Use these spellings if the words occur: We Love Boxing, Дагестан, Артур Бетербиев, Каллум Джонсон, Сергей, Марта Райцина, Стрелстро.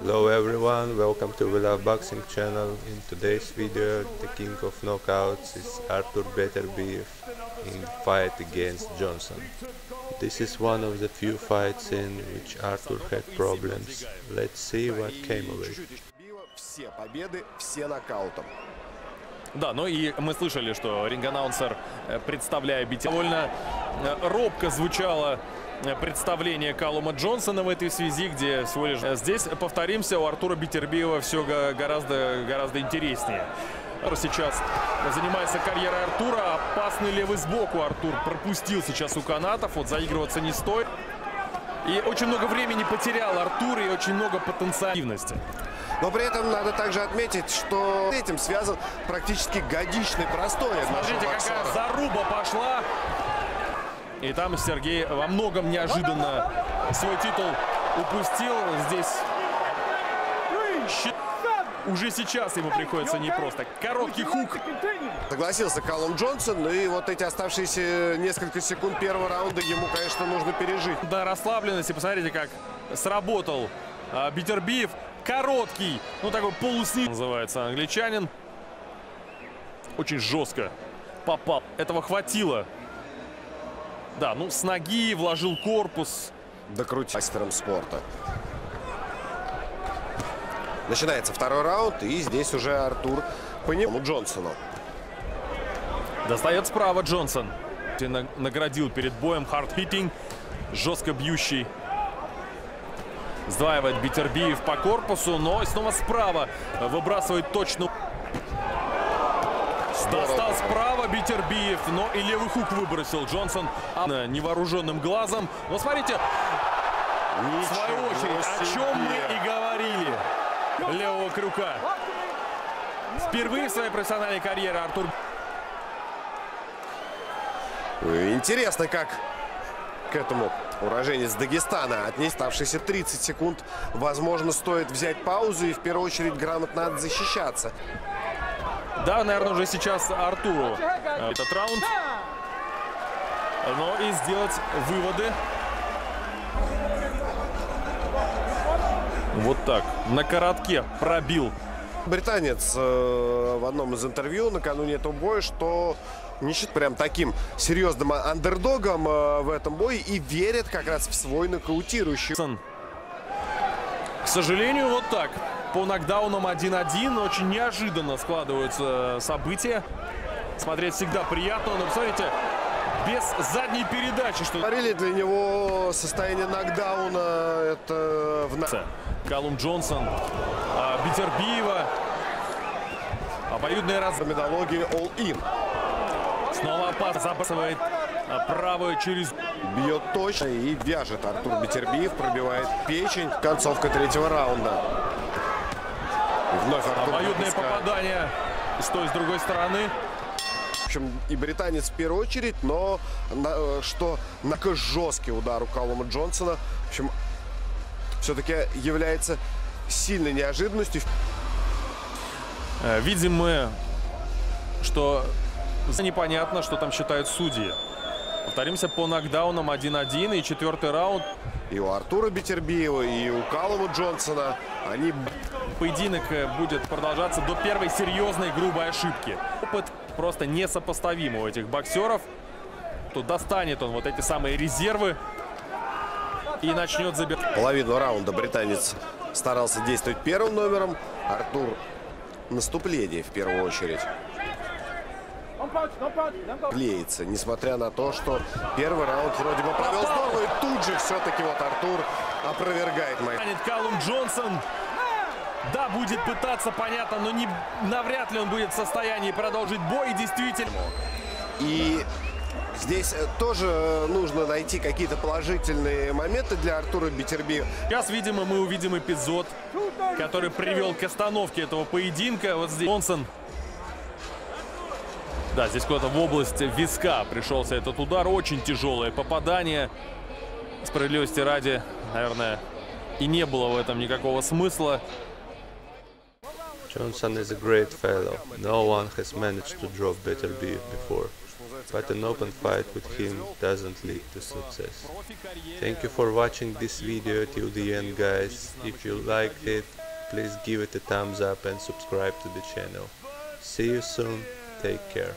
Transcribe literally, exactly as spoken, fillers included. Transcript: Hello everyone, welcome to We Love Boxing channel. In today's video, the king of knockouts is Артур Бетербиев in fight against Johnson. This is one of the few fights in which Артур had problems. Let's see what came of it. Все победы, все нокаутом. Да, ну и мы слышали, что ринг-анаунсер, представляя битву, довольно робко звучало представление Каллума Джонсона в этой связи, где всего лишь... Здесь, повторимся, у Артура Бетербиева все гораздо, гораздо интереснее. Сейчас занимается карьерой Артура. Опасный левый сбоку Артур пропустил сейчас у канатов. Вот заигрываться не стоит. И очень много времени потерял Артур и очень много потенциальности. Но при этом надо также отметить, что с этим связан практически годичный простой. Смотрите, какая заруба пошла. И там Сергей во многом неожиданно свой титул упустил. Здесь уже сейчас ему приходится непросто. Короткий хук. Согласился Каллум Джонсон. И вот эти оставшиеся несколько секунд первого раунда ему, конечно, нужно пережить. Да, расслабленности. Посмотрите, как сработал а, Бетербиев. Короткий, ну такой полусни. Называется англичанин. Очень жестко попал. Этого хватило. Да, ну с ноги вложил корпус. Докрутил мастером спорта. Начинается второй раунд, и здесь уже Артур по нему Джонсону. Достает справа Джонсон. Наградил перед боем хард-хитинг, жестко бьющий. Сдваивает Бетербиев по корпусу, но снова справа выбрасывает точно. Здорово. Достал справа Бетербиев, но и левый хук выбросил Джонсон невооруженным глазом. Но смотрите, в свою очередь, о чем мы и говорили. Левого крюка. Впервые в своей профессиональной карьере Артур. Интересно, как к этому уроженец Дагестана отнесся. Оставшиеся тридцать секунд, возможно, стоит взять паузу и в первую очередь грамотно надо защищаться. Да, наверное, уже сейчас Артуру этот раунд. Но и сделать выводы. Вот так, на коротке пробил. Британец э, в одном из интервью накануне этого боя, что не считает прям таким серьезным андердогом э, в этом бое и верит как раз в свой нокаутирующий. К сожалению, вот так. По нокдаунам один-один очень неожиданно складываются события. Смотреть всегда приятно, но посмотрите... Без задней передачи, что... Говорили, для него состояние нокдауна, это... В... Каллум Джонсон, а, Бетербиева. Обоюдный раз... Медология All-In. Снова опасно. Забрасывает правую через... Бьет точно и вяжет. Артур Бетербиев пробивает печень. Концовка третьего раунда. И вновь Артур Обоюдное пропускает. Попадание с той, с другой стороны. В общем, и британец в первую очередь, но на, что на жесткий удар у Каллума Джонсона, в общем, все-таки является сильной неожиданностью. Видим мы, что непонятно, что там считают судьи. Повторимся, по нокдаунам один-один и четвертый раунд. И у Артура Бетербиева, и у Каллума Джонсона они... Поединок будет продолжаться до первой серьезной грубой ошибки. Опыт просто несопоставим у этих боксеров. То достанет он вот эти самые резервы и начнет забирать. Половину раунда британец старался действовать первым номером. Артур наступление в первую очередь. Клеится, несмотря на то, что первый раунд вроде бы провел здорово. И тут же все-таки вот Артур опровергает мои. Каллум Джонсон. Да, будет пытаться, понятно, но не, навряд ли он будет в состоянии продолжить бой, действительно. И здесь тоже нужно найти какие-то положительные моменты для Артура Бетербиева. Сейчас, видимо, мы увидим эпизод, который привел к остановке этого поединка. Вот здесь Джонсон. Да, здесь куда-то в область виска пришелся этот удар. Очень тяжелое попадание. Справедливости ради, наверное, и не было в этом никакого смысла. Johnson is a great fellow. No one has managed to drop Biev before. but an open fight with him doesn't lead to success. Thank you for watching this video till the end, guys. If you liked it, please give it a thumbs up and subscribe to the channel. See you soon, take care.